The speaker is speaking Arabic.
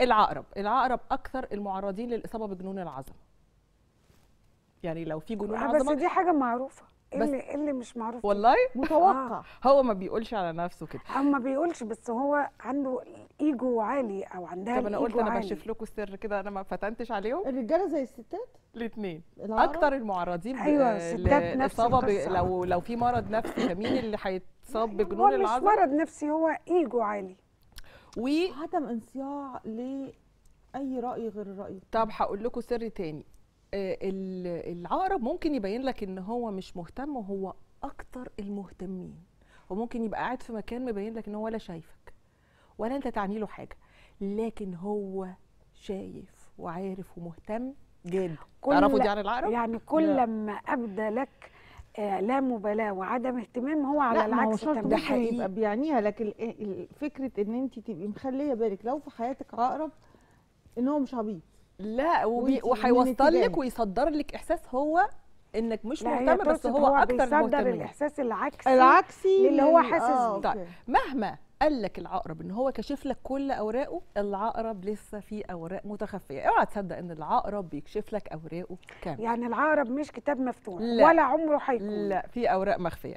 العقرب اكثر المعرضين للاصابه بجنون العظمه. يعني لو في جنون عظمه، بس دي حاجه معروفه، اللي مش معروف والله متوقع. هو ما بيقولش على نفسه كده، ما بيقولش، بس هو عنده ايجو عالي او عندها ايجو عالي. طب انا قلت انا بشوف لكم السر كده، انا ما فتنتش عليهم. الرجاله زي الستات الاثنين اكتر المعرضين. ايوه الستات نفس القصه. لو في مرض نفسي، مين اللي هيتصاب بجنون العظمه؟ هو مش مرض نفسي، هو ايجو عالي وعدم انصياع لاي راي غير الراي. طب هقول لكم سر تاني، العقرب ممكن يبين لك ان هو مش مهتم وهو اكتر المهتمين، وممكن يبقى قاعد في مكان مبين لك ان هو ولا شايفك ولا انت تعني له حاجه، لكن هو شايف وعارف ومهتم جدا. تعرفوا دي عن العقرب؟ يعني كل لما ابدى لك لا مبالاه وعدم اهتمام، هو على العكس ده هيبقى بيعنيها. لكن فكره ان انت تبقي مخليه بالك لو في حياتك عقرب ان هو مش عبيط، لا، وهيوصل لك ويصدر لك احساس هو انك مش مهتم، بس هو اكتر مهتم. بيصدر الاحساس العكسي اللي هو حاسس بيه. طيب مهما قال لك العقرب ان هو كشف لك كل اوراقه، العقرب لسه في اوراق متخفيه. اوعى تصدق ان العقرب بيكشف لك اوراقه كامله. يعني العقرب مش كتاب مفتوح، ولا عمره هيكون، لا، في اوراق مخفيه.